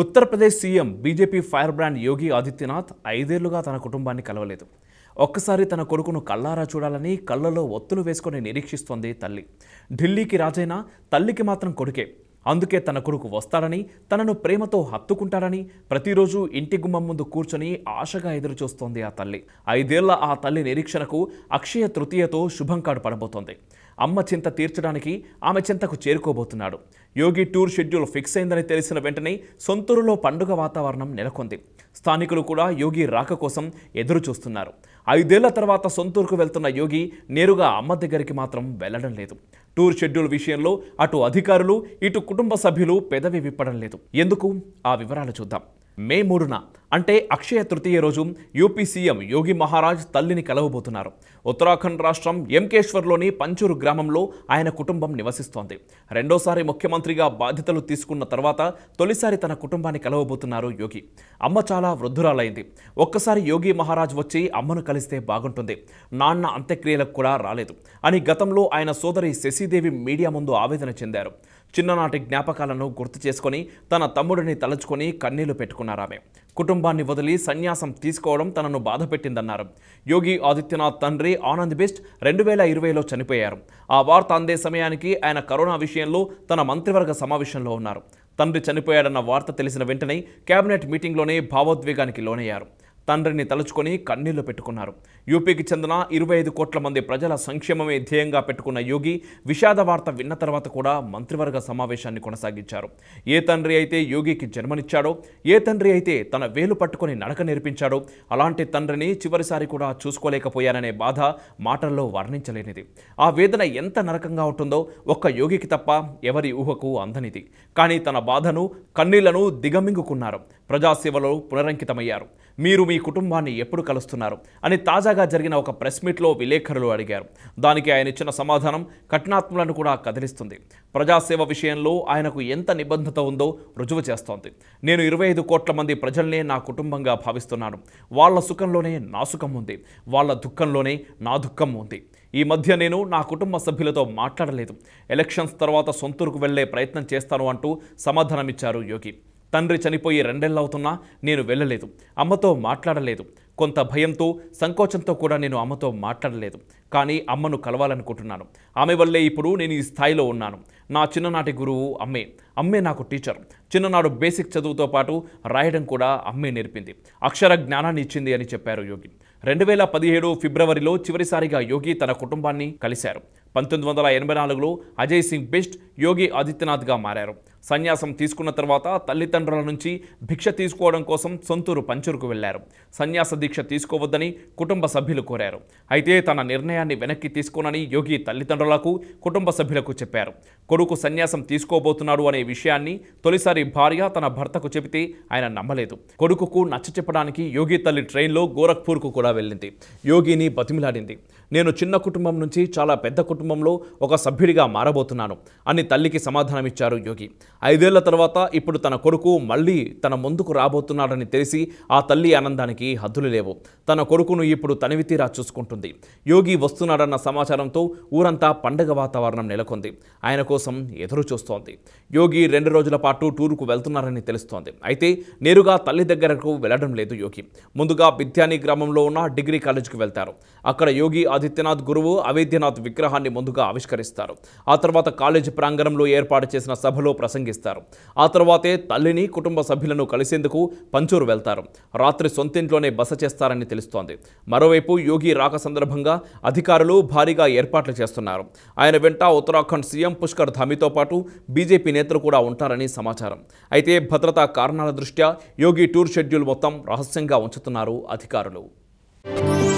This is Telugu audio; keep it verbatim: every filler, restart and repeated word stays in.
उत्तर Pradesh CM BJP fire brand Yogi Adityanath ఐదేళ్లుగా తన కుటుంబాన్ని కలవలేదు. ఒక్కసారి తన కొడుకును కళ్ళారా చూడాలని కళ్ళలో ఒత్తులు వేసుకొని నిరీక్షిస్తుంది తల్లి. ఢిల్లీకి రాజైనా తల్లికి మాత్రం కొడుకే. అందుకే తన కొడుకు వస్తారని తనను ప్రేమతో హత్తుకుంటారని ప్రతిరోజు ఇంటి గుమ్మం ముందు కూర్చొని ఆశగా ఎదురు చూస్తోంది ఆ తల్లి. ఐదేళ్ల ఆ తల్లి నిరీక్షణకు అక్షయ తృతీయతో శుభం కాడు పడబోతోంది. అమ్మ చింత తీర్చడానికి ఆమె చింతకు చేరుకోబోతున్నాడు. యోగి టూర్ షెడ్యూల్ ఫిక్స్ అయిందని తెలిసిన వెంటనే సొంతూరులో పండుగ వాతావరణం నెలకొంది. స్థానికులు కూడా యోగి రాక కోసం ఎదురు చూస్తున్నారు. ఐదేళ్ల తర్వాత సొంతూరుకు వెళ్తున్న యోగి నేరుగా అమ్మ దగ్గరికి మాత్రం వెళ్ళడం లేదు. టూర్ షెడ్యూల్ విషయంలో అటు అధికారులు ఇటు కుటుంబ సభ్యులు పెదవి విప్పడం లేదు. ఎందుకు? ఆ వివరాలు చూద్దాం. మే మూడున అంటే అక్షయ తృతీయ రోజు యూపీ సీఎం యోగి మహారాజ్ తల్లిని కలవబోతున్నారు. ఉత్తరాఖండ్ రాష్ట్రం ఎంకేశ్వర్లోని పంచూరు గ్రామంలో ఆయన కుటుంబం నివసిస్తోంది. రెండోసారి ముఖ్యమంత్రిగా బాధ్యతలు తీసుకున్న తర్వాత తొలిసారి తన కుటుంబాన్ని కలవబోతున్నారు యోగి. అమ్మ చాలా వృద్ధురాలైంది. ఒక్కసారి యోగి మహారాజ్ వచ్చి అమ్మను కలిస్తే బాగుంటుంది. నాన్న అంత్యక్రియలకు కూడా రాలేదు అని గతంలో ఆయన సోదరి శశీదేవి మీడియా ముందు ఆవేదన చెందారు. చిన్ననాటి జ్ఞాపకాలను గుర్తు చేసుకొని తన తమ్ముడిని తలుచుకొని కన్నీళ్లు పెట్టుకున్నారామె. కుటుంబాన్ని వదిలి సన్యాసం తీసుకోవడం తనను బాధపెట్టిందన్నారు. యోగి ఆదిత్యనాథ్ తండ్రి ఆనంద్ బిస్ట్ రెండు వేల ఇరవైలో చనిపోయారు. ఆ వార్త అందే సమయానికి ఆయన కరోనా విషయంలో తన మంత్రివర్గ సమావేశంలో ఉన్నారు. తండ్రి చనిపోయాడన్న వార్త తెలిసిన వెంటనే కేబినెట్ మీటింగ్లోనే భావోద్వేగానికి లోనయ్యారు. తండ్రిని తలుచుకొని కన్నీళ్లు పెట్టుకున్నారు. యూపీకి చెందిన ఇరవై ఐదు కోట్ల మంది ప్రజల సంక్షేమమే ధ్యేయంగా పెట్టుకున్న యోగి విషాద వార్త విన్న తర్వాత కూడా మంత్రివర్గ సమావేశాన్ని కొనసాగించారు. ఏ తండ్రి అయితే యోగికి జన్మనిచ్చాడో, ఏ తండ్రి అయితే తన వేలు పట్టుకొని నడక నేర్పించాడో అలాంటి తండ్రిని చివరిసారి కూడా చూసుకోలేకపోయాననే బాధ మాటల్లో వర్ణించలేనిది. ఆ వేదన ఎంత నరకంగా ఉంటుందో ఒక్క యోగికి తప్ప ఎవరి ఊహకు అందనిది. కానీ తన బాధను, కన్నీళ్లను దిగమింగుకున్నారు. ప్రజాసేవలో పునరంకితమయ్యారు. మీరు మీ కుటుంబాన్ని ఎప్పుడు కలుస్తున్నారు అని తాజాగా జరిగిన ఒక ప్రెస్ మీట్లో విలేకరులు అడిగారు. దానికి ఆయన ఇచ్చిన సమాధానం కఠినాత్మలను కూడా కదిలిస్తుంది. ప్రజాసేవ విషయంలో ఆయనకు ఎంత నిబద్ధత ఉందో రుజువు చేస్తోంది. నేను ఇరవై ఐదు కోట్ల మంది ప్రజల్నే నా కుటుంబంగా భావిస్తున్నాను. వాళ్ళ సుఖంలోనే నా సుఖం ఉంది, వాళ్ళ దుఃఖంలోనే నా దుఃఖం ఉంది. ఈ మధ్య నేను నా కుటుంబ సభ్యులతో మాట్లాడలేదు. ఎలక్షన్స్ తర్వాత సొంతూరుకు వెళ్లే ప్రయత్నం చేస్తాను అంటూ సమాధానమిచ్చారు యోగి. తండ్రి చనిపోయి రెండేళ్లవుతున్నా నేను వెళ్ళలేదు. అమ్మతో మాట్లాడలేదు. కొంత భయంతో, సంకోచంతో కూడా నేను అమ్మతో మాట్లాడలేదు. కానీ అమ్మను కలవాలనుకుంటున్నాను. ఆమె వల్లే ఇప్పుడు నేను ఈ స్థాయిలో ఉన్నాను. నా చిన్ననాటి గురువు అమ్మే. అమ్మే నాకు టీచర్. చిన్ననాడు బేసిక్ చదువుతో పాటు రాయడం కూడా అమ్మే నేర్పింది. అక్షర జ్ఞానాన్ని ఇచ్చింది అని చెప్పారు యోగి. రెండు వేల పదిహేడు ఫిబ్రవరిలో చివరిసారిగా యోగి తన కుటుంబాన్ని కలిశారు. పంతొమ్మిది వందల ఎనభై నాలుగులో అజయ్ సింగ్ బిస్ట్ యోగి ఆదిత్యనాథ్గా మారారు. సన్యాసం తీసుకున్న తర్వాత తల్లిదండ్రుల నుంచి భిక్ష తీసుకోవడం కోసం సొంతూరు పంచూరుకు వెళ్లారు. సన్యాస దీక్ష తీసుకోవద్దని కుటుంబ సభ్యులు కోరారు. అయితే తన నిర్ణయాన్ని వెనక్కి తీసుకోనని యోగి తల్లిదండ్రులకు, కుటుంబ సభ్యులకు చెప్పారు. కొడుకు సన్యాసం తీసుకోబోతున్నాడు అనే విషయాన్ని తొలిసారి భార్య తన భర్తకు చెబితే ఆయన నమ్మలేదు. కొడుకుకు నచ్చ చెప్పడానికి యోగి తల్లి ట్రైన్లో గోరఖ్పూర్కు కూడా వెళ్ళింది. యోగిని బతిమిలాడింది. నేను చిన్న కుటుంబం నుంచి చాలా పెద్ద కుటుంబంలో ఒక సభ్యుడిగా మారబోతున్నాను అని తల్లికి సమాధానమిచ్చారు యోగి. ఐదేళ్ల తర్వాత ఇప్పుడు తన కొడుకు మళ్ళీ తన ముందుకు రాబోతున్నాడని తెలిసి ఆ తల్లి ఆనందానికి హద్దులు లేవు. తన కొడుకును ఇప్పుడు తనివితీరా చూసుకుంటుంది. యోగి వస్తున్నాడన్న సమాచారంతో ఊరంతా పండగ వాతావరణం నెలకొంది. ఆయన కోసం ఎదురు చూస్తోంది. యోగి రెండు రోజుల పాటు టూరుకు వెళ్తున్నారని తెలుస్తోంది. అయితే నేరుగా తల్లి దగ్గరకు వెళ్లడం లేదు యోగి. ముందుగా బిద్యాని గ్రామంలో ఉన్న డిగ్రీ కాలేజీకి వెళ్తారు. అక్కడ యోగి ఆదిత్యనాథ్ గురువు అవేద్యనాథ్ విగ్రహాన్ని ముందుగా ఆవిష్కరిస్తారు. ఆ తర్వాత కాలేజీ ప్రాంగణంలో ఏర్పాటు చేసిన సభలో ప్రసంగిస్తారు. ఆ తర్వాతే తల్లిని, కుటుంబ సభ్యులను కలిసేందుకు పంచూరు వెళ్తారు. రాత్రి సొంతింట్లోనే బస చేస్తారని తెలుస్తోంది. మరోవైపు యోగి రాక సందర్భంగా అధికారులు భారీగా ఏర్పాట్లు చేస్తున్నారు. ఆయన వెంట ఉత్తరాఖండ్ సీఎం పుష్కర్ ధామితో పాటు బీజేపీ నేతలు కూడా ఉంటారని సమాచారం. అయితే భద్రతా కారణాల దృష్ట్యా యోగి టూర్ షెడ్యూల్ మొత్తం రహస్యంగా ఉంచుతున్నారు అధికారులు.